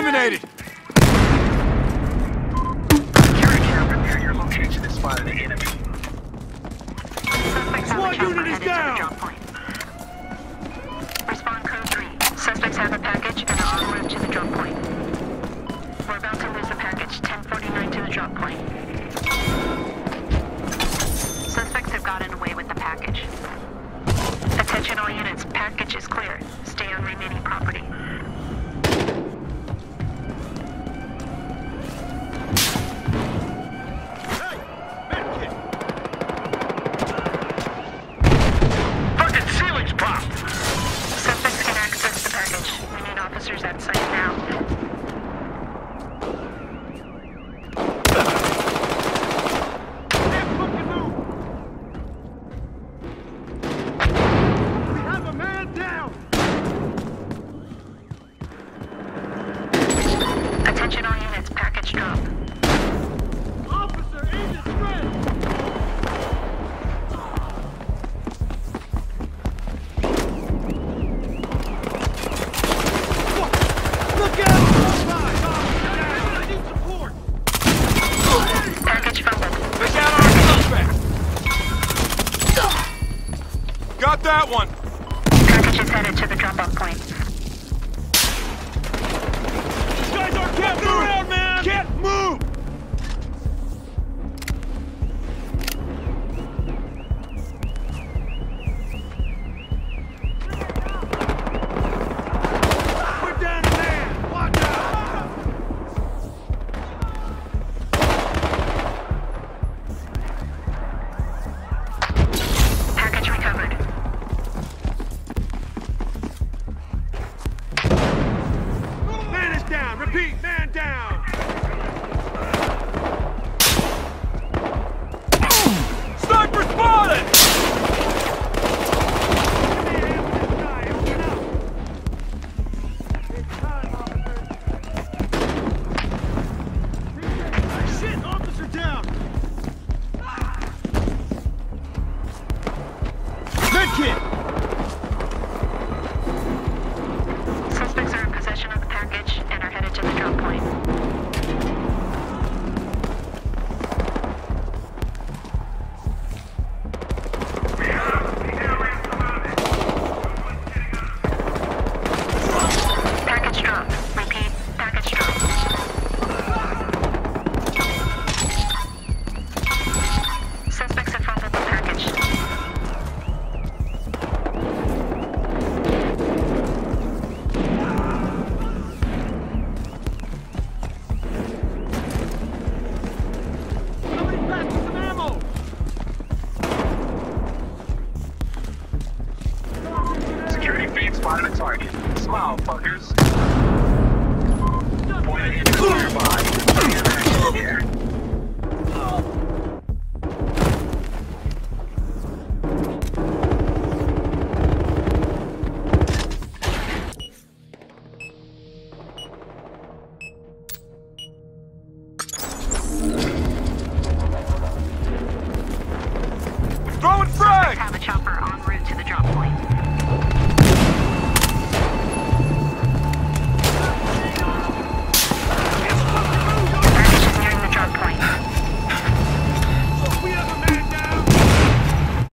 eliminated! Security camera near your location is spotted the enemy. SWAT unit is down! Respond code 3. Suspects have a package and are on route to the drop point. We're about to lose the package. 1049 to the drop point. Suspects have gotten away with the package. Attention all units. Package is clear. Stay on remaining property. Got that one! Package is headed to the drop-off point.